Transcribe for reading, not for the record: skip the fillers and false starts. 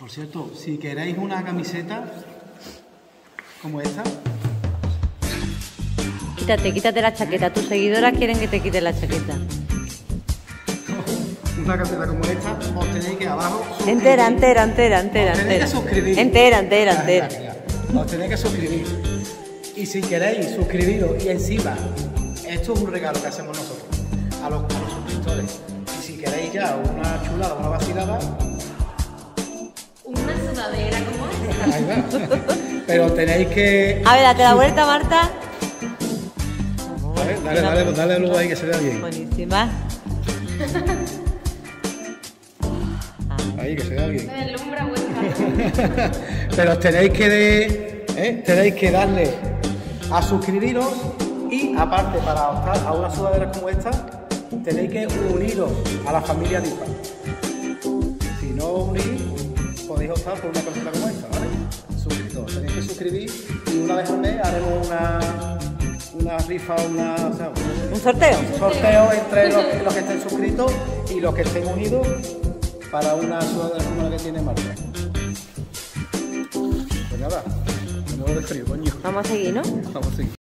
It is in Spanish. Por cierto, si queréis una camiseta como esta... Quítate la chaqueta. Tus seguidoras quieren que te quites la chaqueta. Una camiseta como esta, os tenéis que abajo... Suscribir. Entera. Os tenéis que suscribir. Entera. Os tenéis que suscribir. Y si queréis, suscribiros. Y encima, esto es un regalo que hacemos nosotros a los suscriptores. Y si queréis ya una chulada, una vacilada... Una sudadera como esta. Ahí va. Pero tenéis que... A ver, date la vuelta, Marta. Dale luego ahí que se vea bien. Buenísima. Ahí que se vea bien. Me deslumbra vuestra. Pero tenéis que darle a suscribiros y aparte para optar a una sudadera como esta tenéis que uniros a la familia DIPA. Si no os unís podéis optar por una cosita como esta, ¿vale? Suscritos, tenéis que suscribir y una vez al mes haremos una rifa, un sorteo entre los que estén suscritos y los que estén unidos para una sudadera como la que tiene Marta. Pues nada, me muero de frío, coño. Vamos a seguir, ¿no? Vamos a seguir.